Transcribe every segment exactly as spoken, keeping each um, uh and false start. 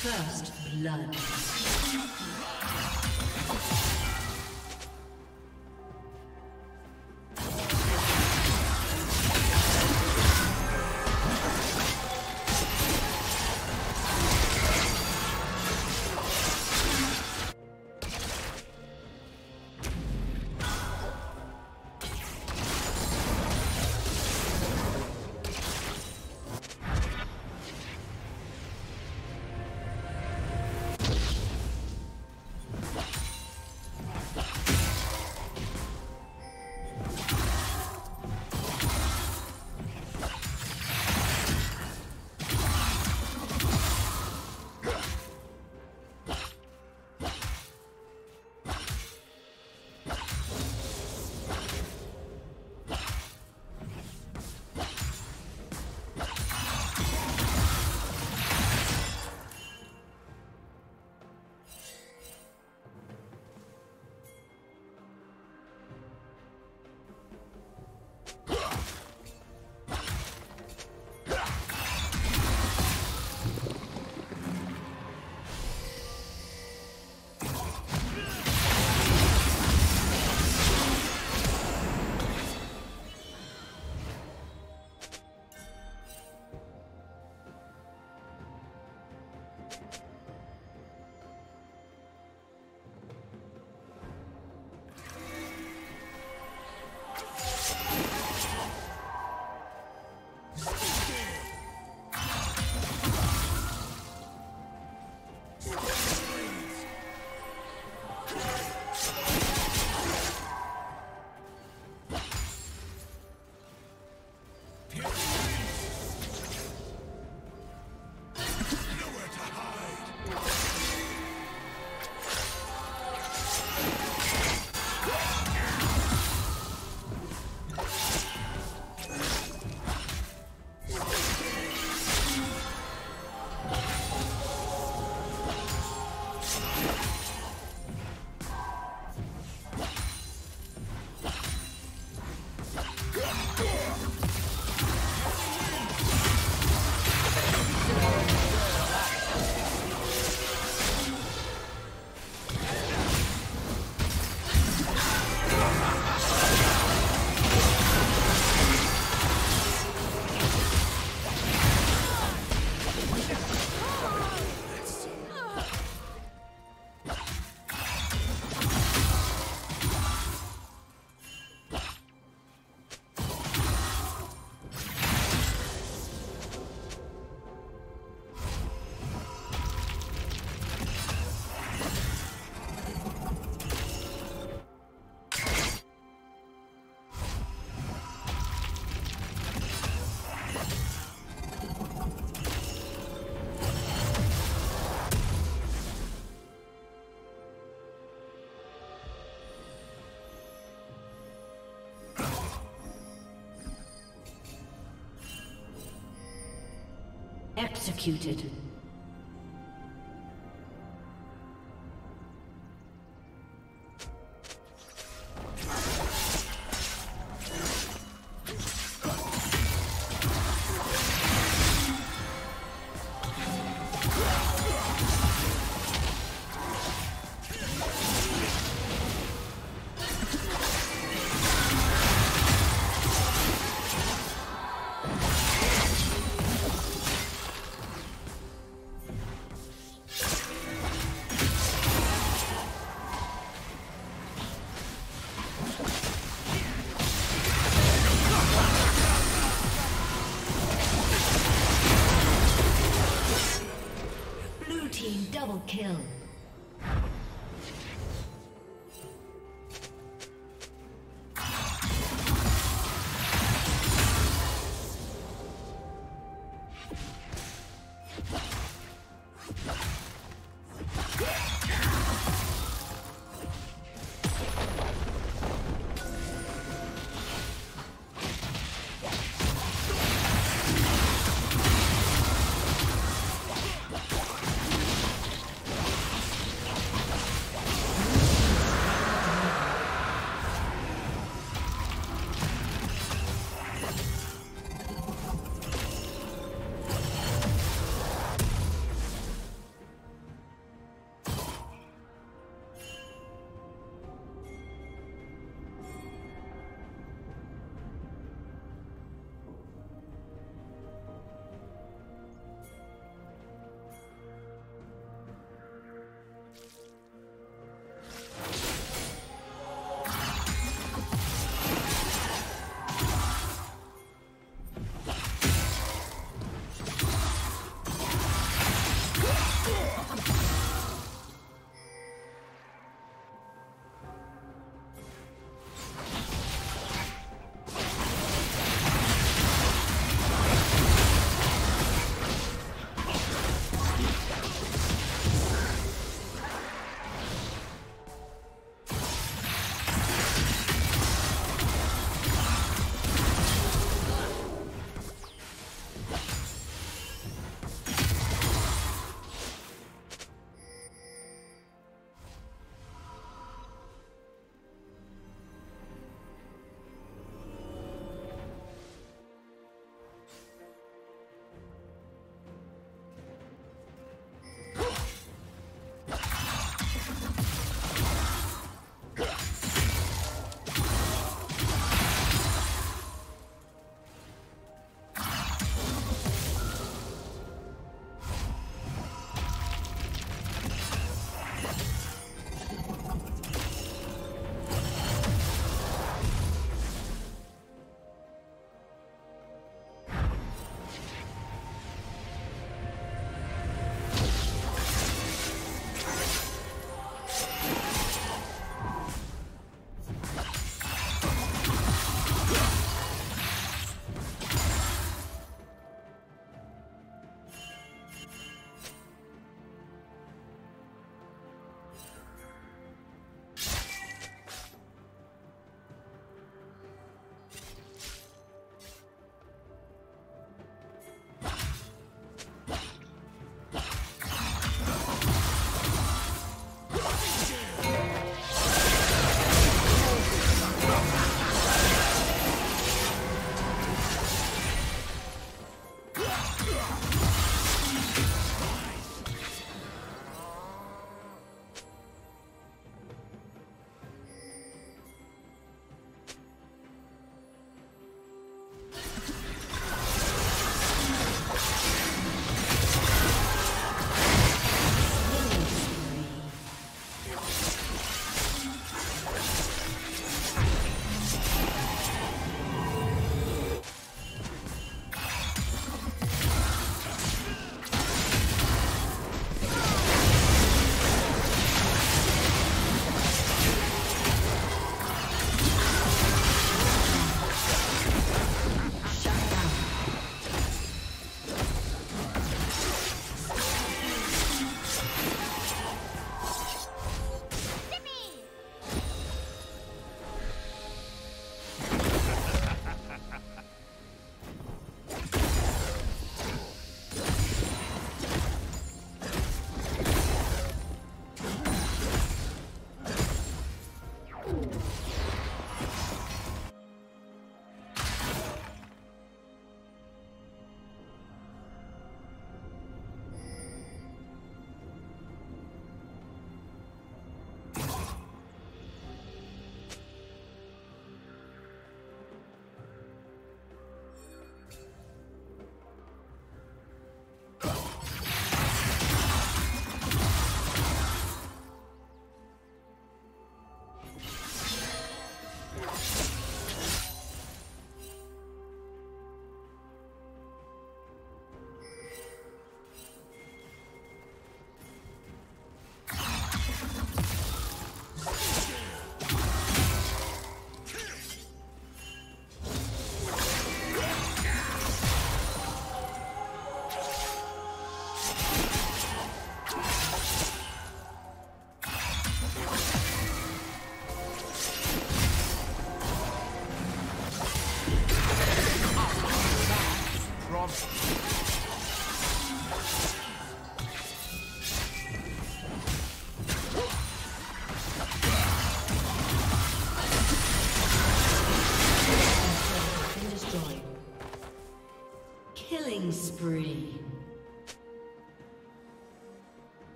First blood. Executed. Kill.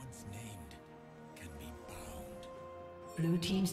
Once named, can be bound. Blue team's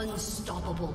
Unstoppable.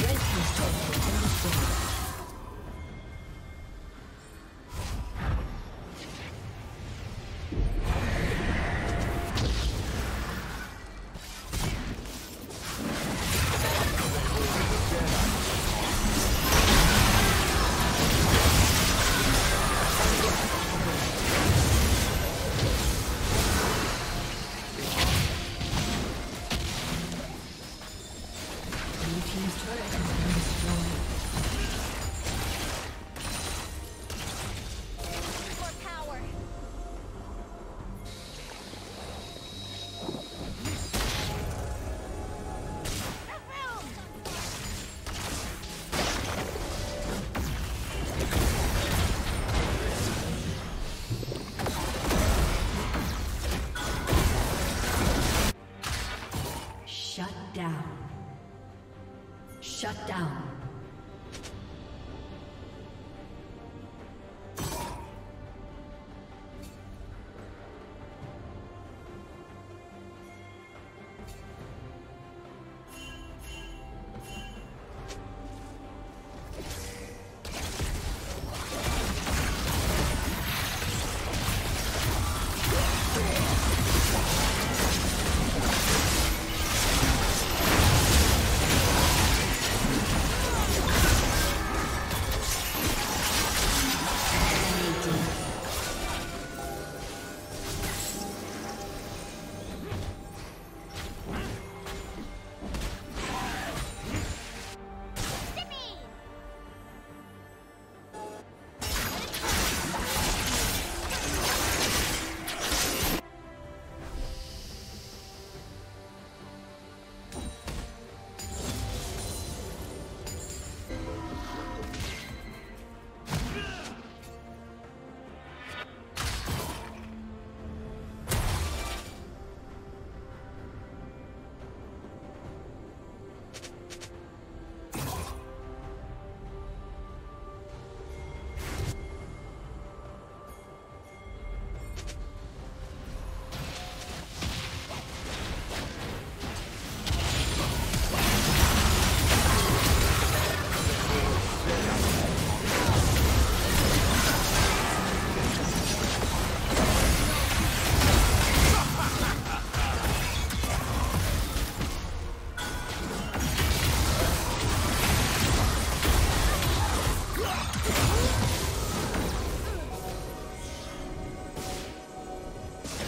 Red team's turret has been destroyed. Shut down. You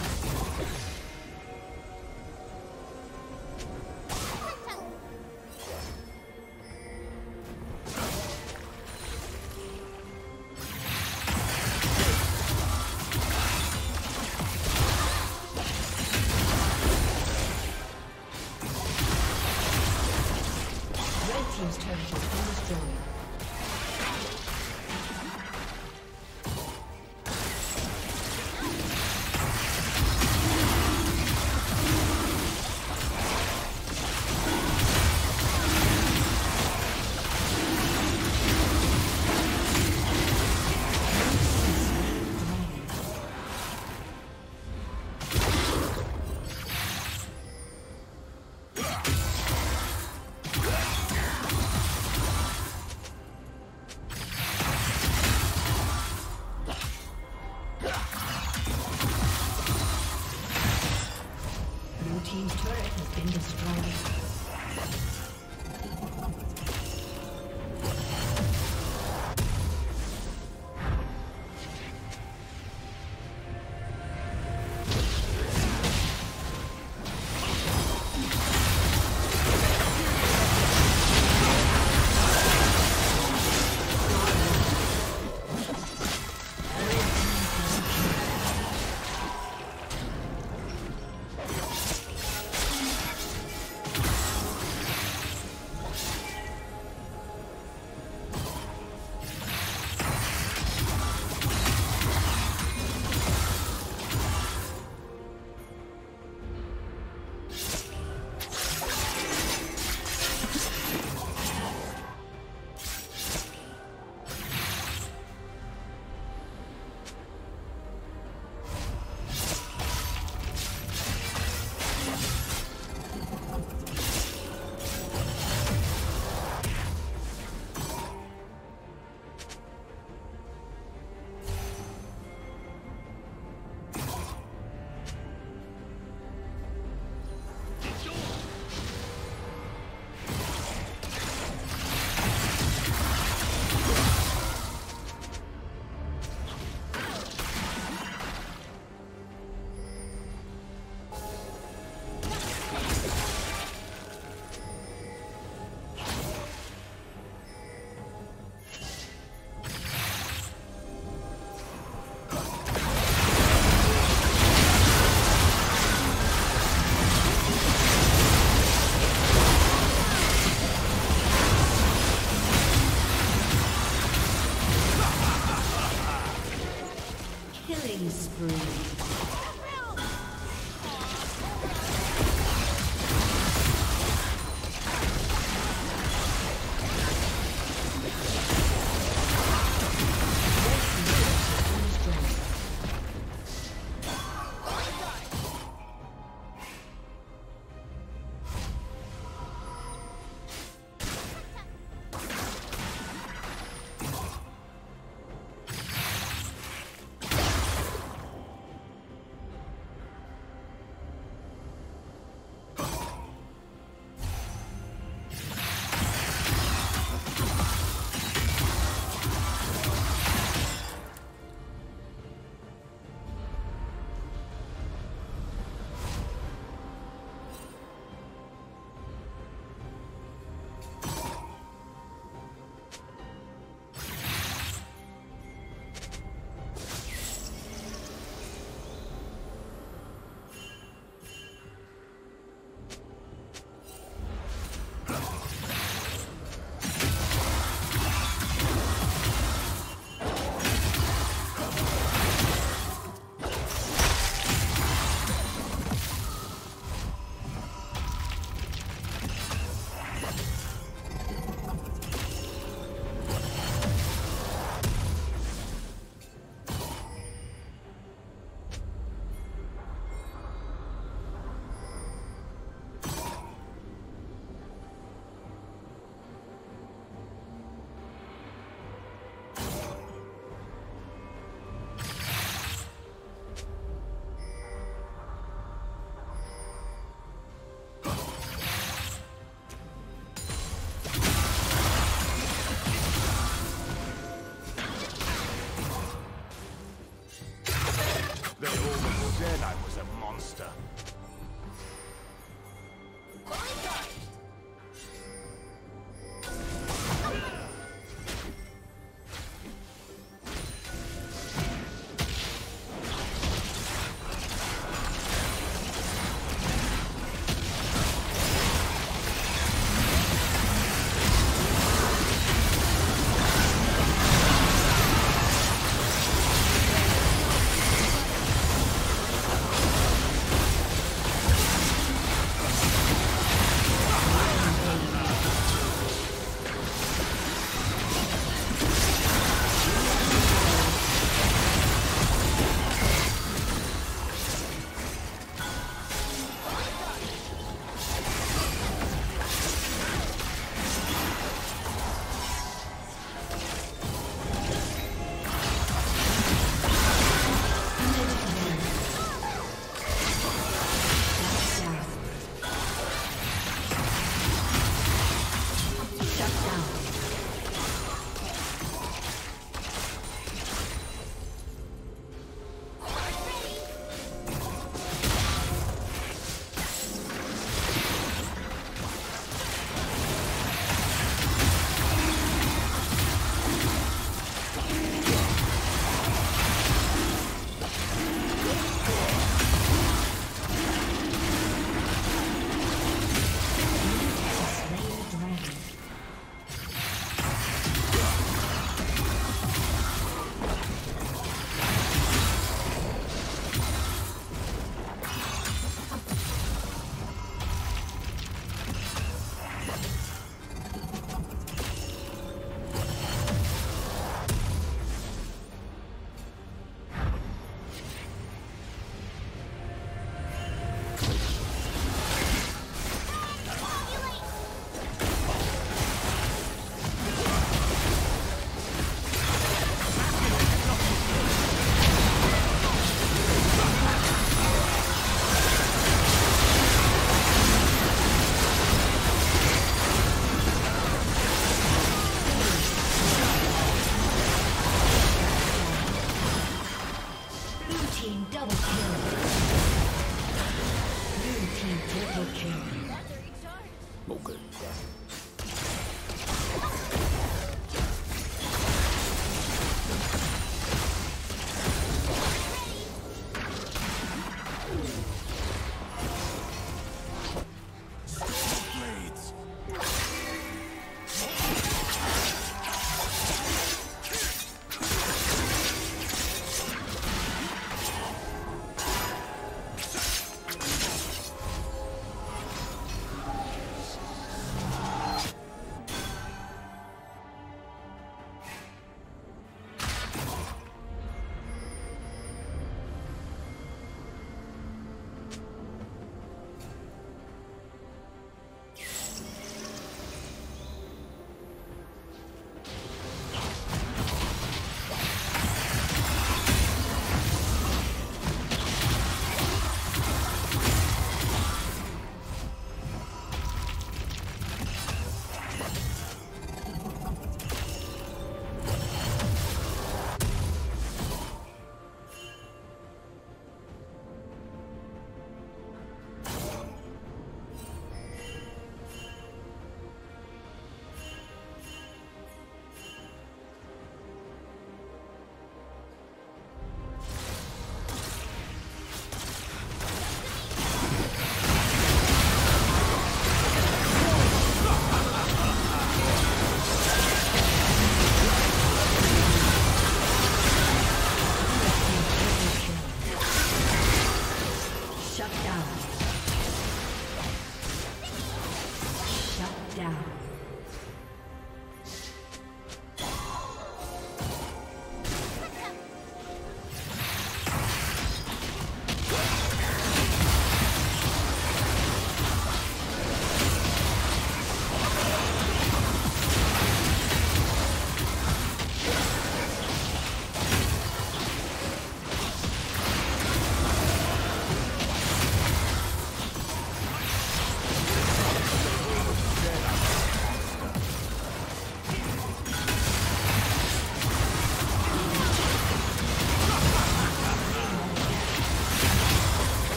monster.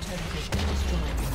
team's turret has been destroyed.